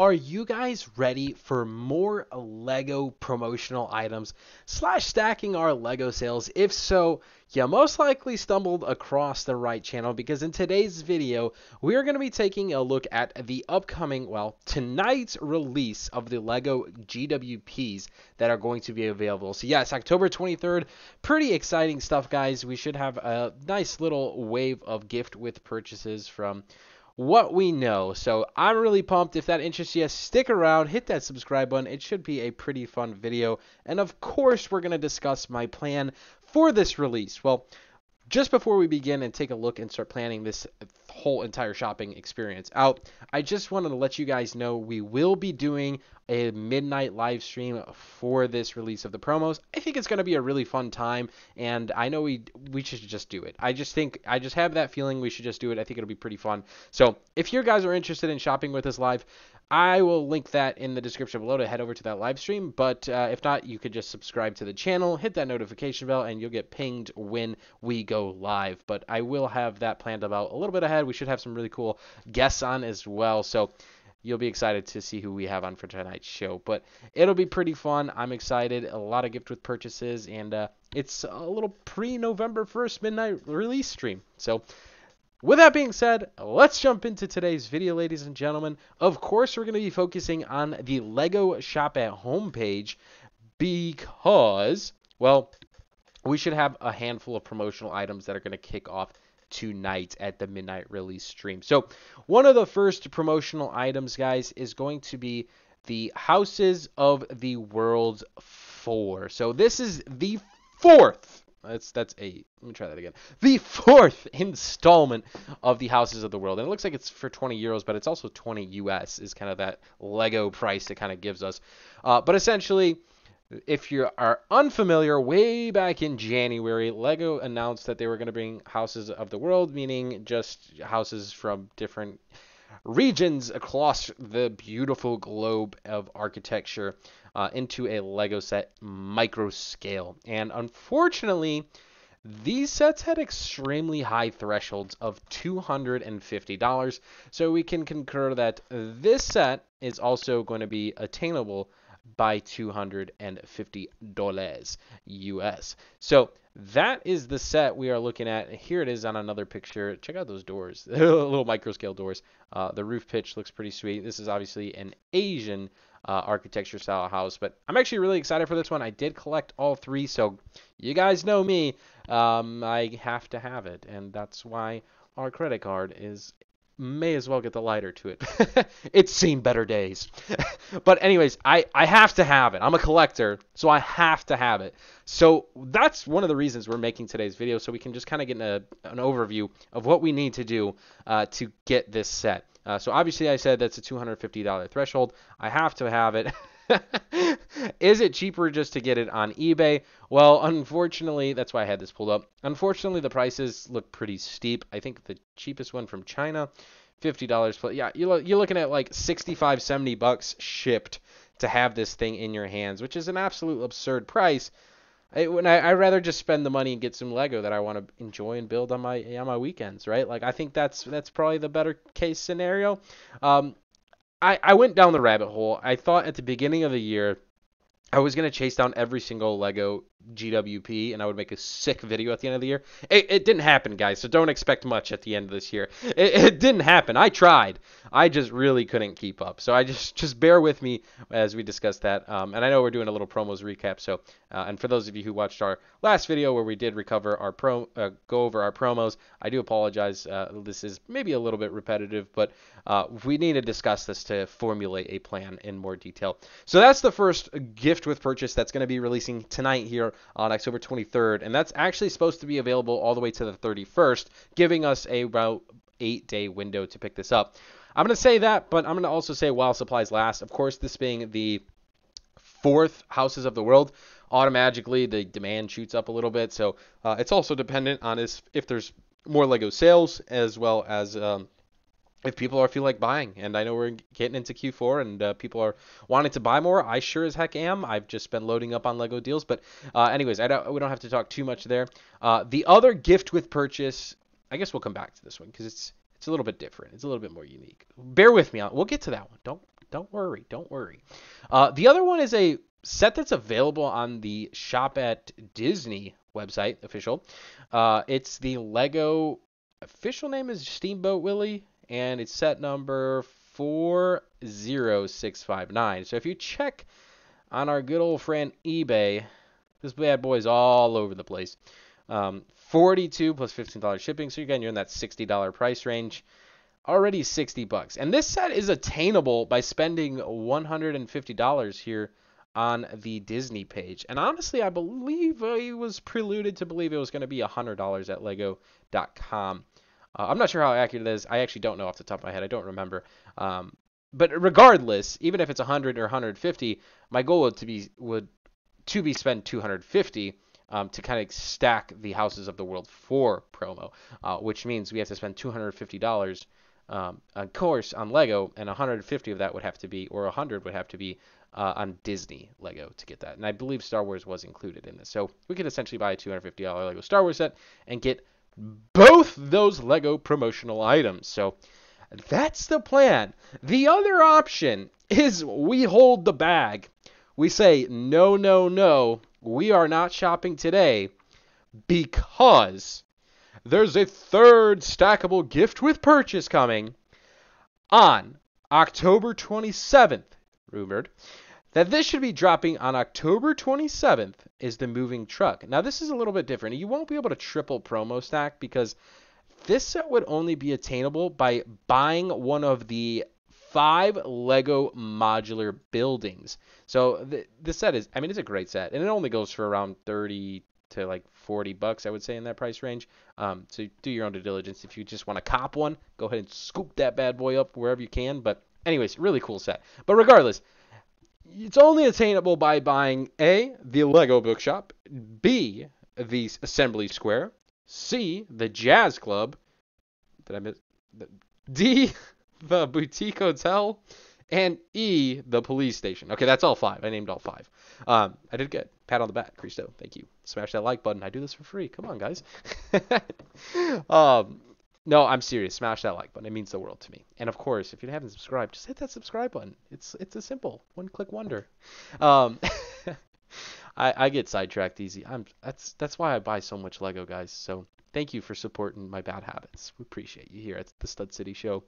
Are you guys ready for more LEGO promotional items / stacking our LEGO sales? If so, you most likely stumbled across the right channel, because in today's video, we are going to be taking a look at the upcoming, well, tonight's release of the LEGO GWPs that are going to be available. So yes, October 23rd, pretty exciting stuff, guys. We should have a nice little wave of gift with purchases from what we know. So I'm really pumped. If that interests you, stick around, hit that subscribe button. It should be a pretty fun video. And of course, we're going to discuss my plan for this release. Well, just before we begin and take a look and start planning this whole entire shopping experience out, I just wanted to let you guys know we will be doing a midnight live stream for this release of the promos. I think it's going to be a really fun time, and I know we should just do it. I just have that feeling we should just do it. I think it'll be pretty fun. So if you guys are interested in shopping with us live, I will link that in the description below to head over to that live stream. But if not, you could just subscribe to the channel, hit that notification bell, and you'll get pinged when we go live. But I will have that planned about a little bit ahead. We should have some really cool guests on as well. So you'll be excited to see who we have on for tonight's show. But it'll be pretty fun. I'm excited. A lot of gift with purchases. And it's a little pre-November 1st midnight release stream. So with that being said, let's jump into today's video, ladies and gentlemen. Of course, we're going to be focusing on the LEGO Shop at Home page because, well, we should have a handful of promotional items that are going to kick off tonight at the midnight release stream. So one of the first promotional items, guys, is going to be the Houses of the World 4. So this is the fourth. That's eight. Let me try that again. The fourth installment of the Houses of the World. And it looks like it's for 20 euros, but it's also 20 US is kind of that LEGO price it kind of gives us. But essentially, if you are unfamiliar, way back in January, LEGO announced that they were going to bring Houses of the World, meaning just houses from different regions across the beautiful globe of architecture into a LEGO set micro scale. And unfortunately, these sets had extremely high thresholds of $250. So we can concur that this set is also going to be attainable by $250 US. So that is the set we are looking at. Here it is on another picture. Check out those doors, little micro scale doors. The roof pitch looks pretty sweet. This is obviously an Asian architecture style house, but I'm actually really excited for this one. I did collect all three, so you guys know me. I have to have it, and that's why our credit card is may as well get the lighter to it. It's seen better days. But anyways, I have to have it. I'm a collector, so I have to have it. So that's one of the reasons we're making today's video, so we can just kind of get an overview of what we need to do to get this set. So obviously I said that's a $250 threshold. I have to have it. Is it cheaper just to get it on eBay? Well, unfortunately, that's why I had this pulled up. Unfortunately, the prices look pretty steep. I think the cheapest one from China, $50 plus. Yeah, you're looking at like $65, $70 shipped to have this thing in your hands, which is an absolute absurd price. I'd rather just spend the money and get some LEGO that I want to enjoy and build on my weekends, right? Like, I think that's probably the better case scenario. I went down the rabbit hole. I thought at the beginning of the year I was going to chase down every single LEGO GWP, and I would make a sick video at the end of the year. It didn't happen, guys, so don't expect much at the end of this year. It didn't happen. I tried. I just really couldn't keep up. So I just bear with me as we discuss that. And I know we're doing a little promos recap. So, and for those of you who watched our last video where we did recover our go over our promos, I do apologize. This is maybe a little bit repetitive, but we need to discuss this to formulate a plan in more detail. So that's the first gift with purchase that's going to be releasing tonight here on October 23rd, and that's actually supposed to be available all the way to the 31st, giving us about 8-day window to pick this up. I'm going to say that, but I'm going to also say while supplies last. Of course, this being the fourth Houses of the World, automatically the demand shoots up a little bit, so it's also dependent on if there's more LEGO sales, as well as if people feel like buying. And I know we're getting into Q4 and people are wanting to buy more. I sure as heck am. I've just been loading up on LEGO deals. But anyways, we don't have to talk too much there. The other gift with purchase, I guess we'll come back to this one because it's a little bit different. It's a little bit more unique. Bear with me. We'll get to that one. Don't Don't worry. Don't worry. The other one is a set that's available on the Shop at Disney website, official. It's the LEGO. Official name is Steamboat Willie, and it's set number 40659. So if you check on our good old friend eBay, this bad boy's all over the place. $42 plus $15 shipping, so again, you're in that $60 price range. Already $60. And this set is attainable by spending $150 here on the Disney page. And honestly, I believe I was preluded to believe it was going to be $100 at lego.com. I'm not sure how accurate it is. I actually don't know off the top of my head. I don't remember. But regardless, even if it's 100 or 150, my goal would be spend 250 to kind of stack the Houses of the World 4 promo, which means we have to spend $250 of course on Lego, and 150 of that would have to be, or 100 would have to be on Disney Lego to get that. And I believe Star Wars was included in this, so we could essentially buy a $250 Lego Star Wars set and get both those Lego promotional items. So that's the plan. The other option is we hold the bag. We say, no, no, no, we are not shopping today because there's a third stackable gift with purchase coming on October 27th. Rumored that this should be dropping on October 27th is the moving truck. Now, this is a little bit different. You won't be able to triple promo stack because this set would only be attainable by buying one of the 5 Lego modular buildings. So the set is, I mean, it's a great set, and it only goes for around $30 to like $40, I would say, in that price range. So do your own due diligence. If you just want to cop one, go ahead and scoop that bad boy up wherever you can. But anyways, really cool set. But regardless, it's only attainable by buying A, the Lego Bookshop, B, the Assembly Square, C, the Jazz Club, did I miss? D, the Boutique Hotel, and E, the Police Station. Okay, that's all 5. I named all 5. I did good. Pat on the back, Christo. Thank you. Smash that like button. I do this for free. Come on, guys. No, I'm serious. Smash that like button. It means the world to me. And of course, if you haven't subscribed, just hit that subscribe button. It's a simple one-click wonder. I get sidetracked easy. That's why I buy so much Lego, guys. So thank you for supporting my bad habits. We appreciate you here at the Stud City Show.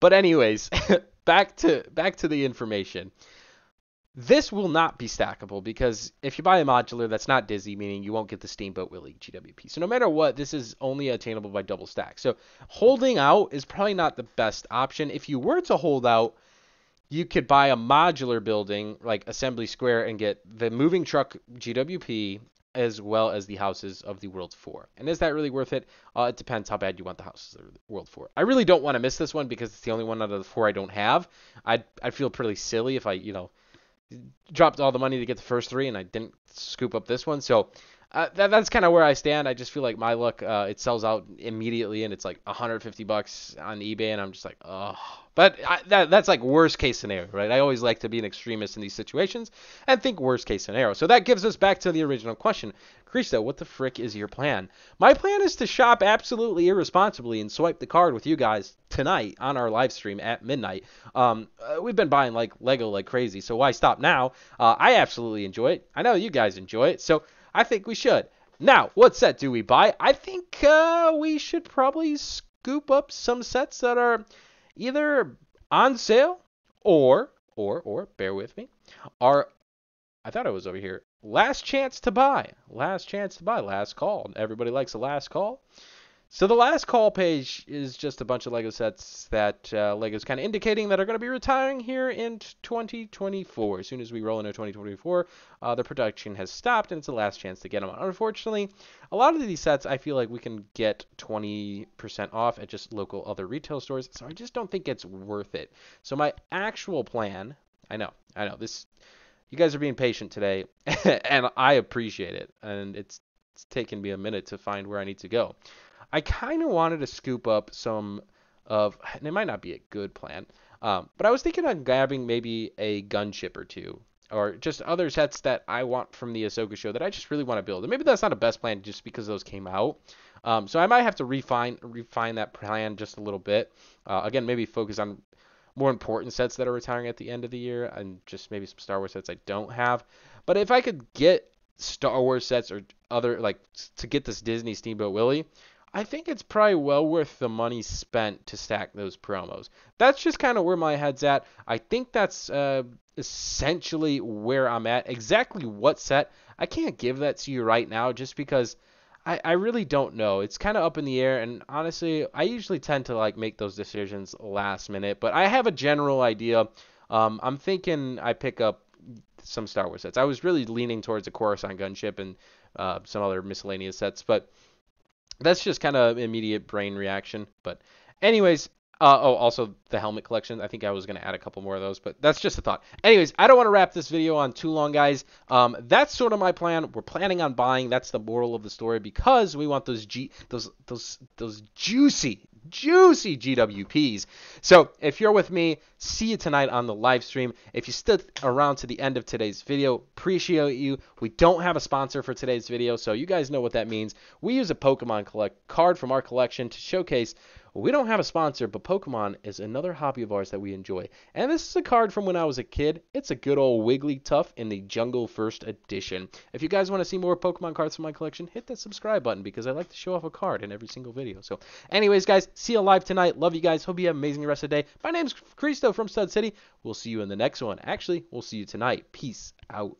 But anyways, back to the information. This will not be stackable because if you buy a modular, that's not Disney, meaning you won't get the Steamboat Willie GWP. So no matter what, this is only attainable by double stack. So holding out is probably not the best option. If you were to hold out, you could buy a modular building like Assembly Square and get the moving truck GWP as well as the Houses of the World 4. And is that really worth it? It depends how bad you want the Houses of the World 4. I really don't want to miss this one because it's the only one out of the 4 I don't have. I'd feel pretty silly if I, dropped all the money to get the first 3 and I didn't scoop up this one. So that's kind of where I stand. I just feel like my luck, it sells out immediately and it's like $150 on eBay and I'm just like, oh, but that's like worst case scenario, right? I always like to be an extremist in these situations and think worst case scenario. So that gives us back to the original question. Christo, what the frick is your plan? My plan is to shop absolutely irresponsibly and swipe the card with you guys tonight on our live stream at midnight. We've been buying like Lego like crazy, so why stop now? I absolutely enjoy it. I know you guys enjoy it, so I think we should. Now, what set do we buy? I think we should probably scoop up some sets that are either on sale or bear with me, are, I thought I was over here, last chance to buy. Last chance to buy. Last call. Everybody likes a last call. So the last call page is just a bunch of Lego sets that Lego's kind of indicating that are going to be retiring here in 2024. As soon as we roll into 2024, the production has stopped, and it's the last chance to get them. Unfortunately, a lot of these sets I feel like we can get 20% off at just local other retail stores, so I just don't think it's worth it. So my actual plan, I know, this, you guys are being patient today, and I appreciate it, and it's taken me a minute to find where I need to go. I kind of wanted to scoop up some of, and it might not be a good plan, but I was thinking on grabbing maybe a gunship or two, or just other sets that I want from the Ahsoka show that I just really want to build. And maybe that's not a best plan just because those came out. So I might have to refine that plan just a little bit. Again, maybe focus on more important sets that are retiring at the end of the year, and just maybe some Star Wars sets I don't have. But if I could get Star Wars sets or other, like, to get this Disney Steamboat Willie, I think it's probably well worth the money spent to stack those promos. That's just kind of where my head's at. I think that's essentially where I'm at. Exactly what set, I can't give that to you right now just because I really don't know. It's kind of up in the air, and honestly, I usually tend to like make those decisions last minute, but I have a general idea. I'm thinking I pick up some Star Wars sets. I was really leaning towards a Coruscant gunship and some other miscellaneous sets, but that's just kind of immediate brain reaction. But anyways, also the helmet collection. I think I was going to add a couple more of those, but that's just a thought. Anyways, I don't want to wrap this video on too long, guys. That's sort of my plan. We're planning on buying. That's the moral of the story, because we want those juicy GWPs. So if you're with me, see you tonight on the live stream. If you stood around to the end of today's video, appreciate you. We don't have a sponsor for today's video, so you guys know what that means. We use a Pokemon collect card from our collection to showcase. We don't have a sponsor, but Pokemon is another hobby of ours that we enjoy. And this is a card from when I was a kid. It's a good old Wigglytuff in the Jungle First Edition. If you guys want to see more Pokemon cards from my collection, hit that subscribe button, because I like to show off a card in every single video. So anyways, guys, see you live tonight. Love you guys. Hope you have an amazing rest of the day. My name's Christo from Stud City. We'll see you in the next one. Actually, we'll see you tonight. Peace out.